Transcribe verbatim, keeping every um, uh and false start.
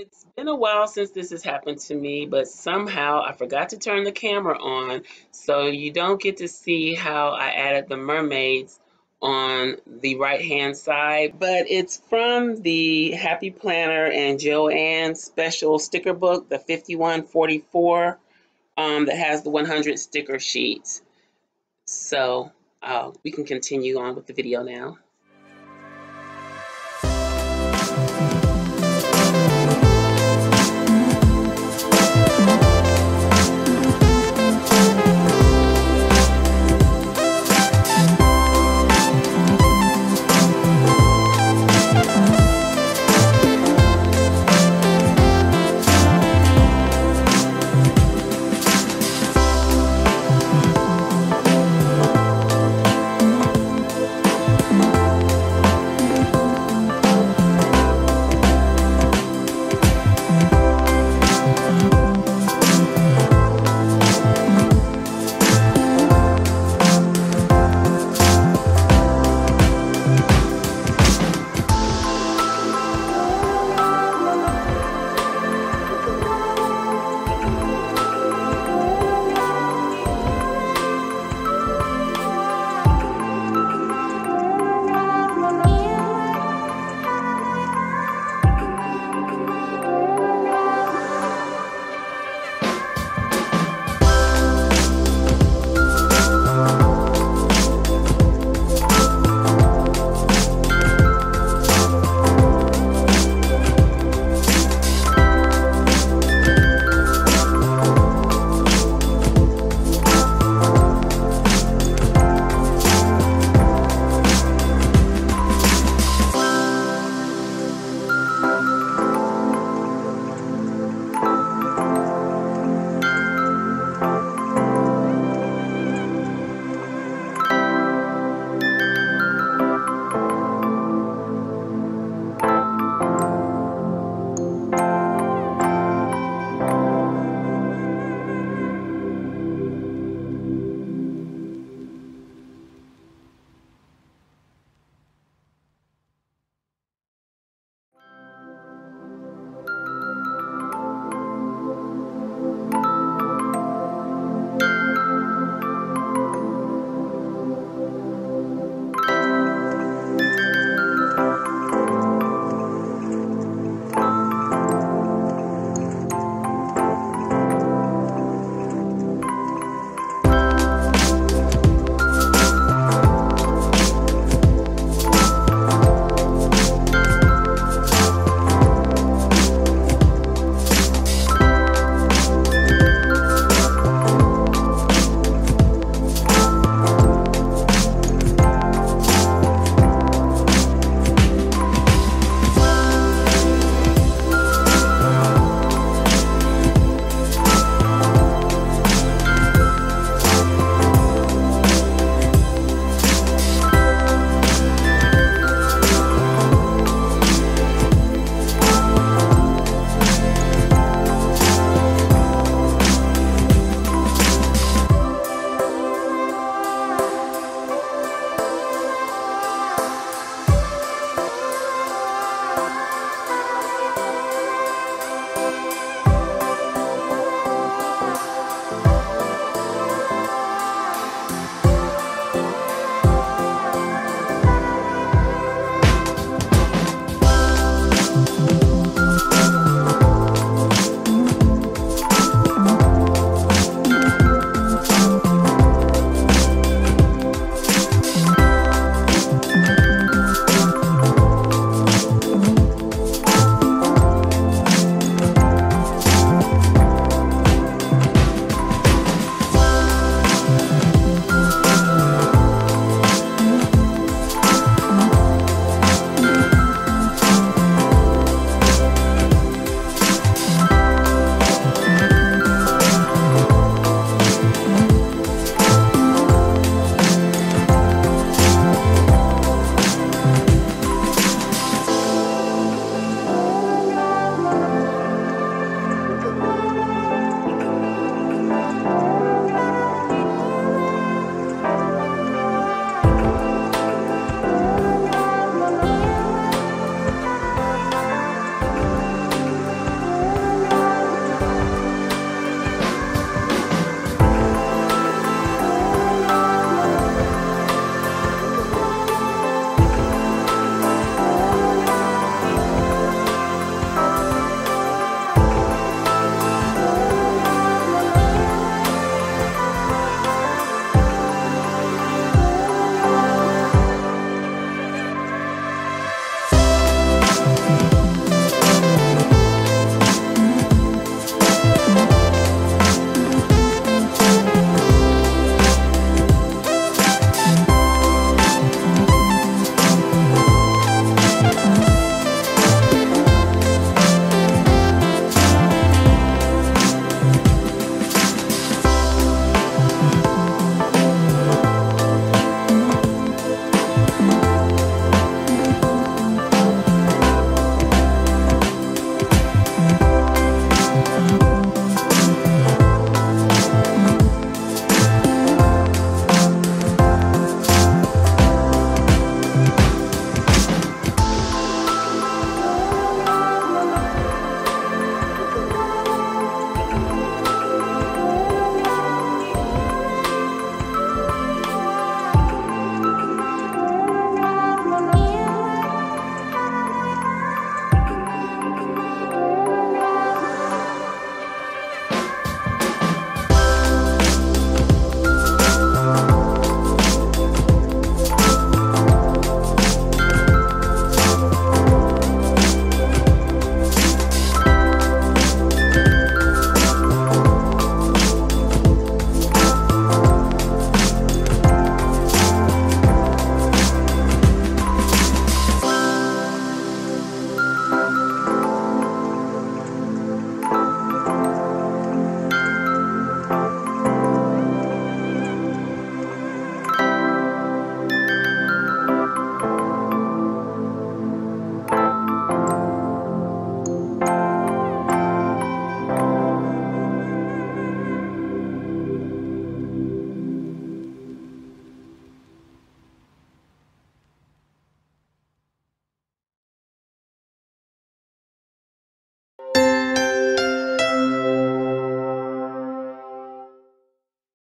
It's been a while since this has happened to me, but somehow I forgot to turn the camera on, so you don't get to see how I added the mermaids on the right hand side. But it's from the Happy Planner and Joann special sticker book, the fifty-one forty-four, um, that has the one hundred sticker sheets. So uh, we can continue on with the video now.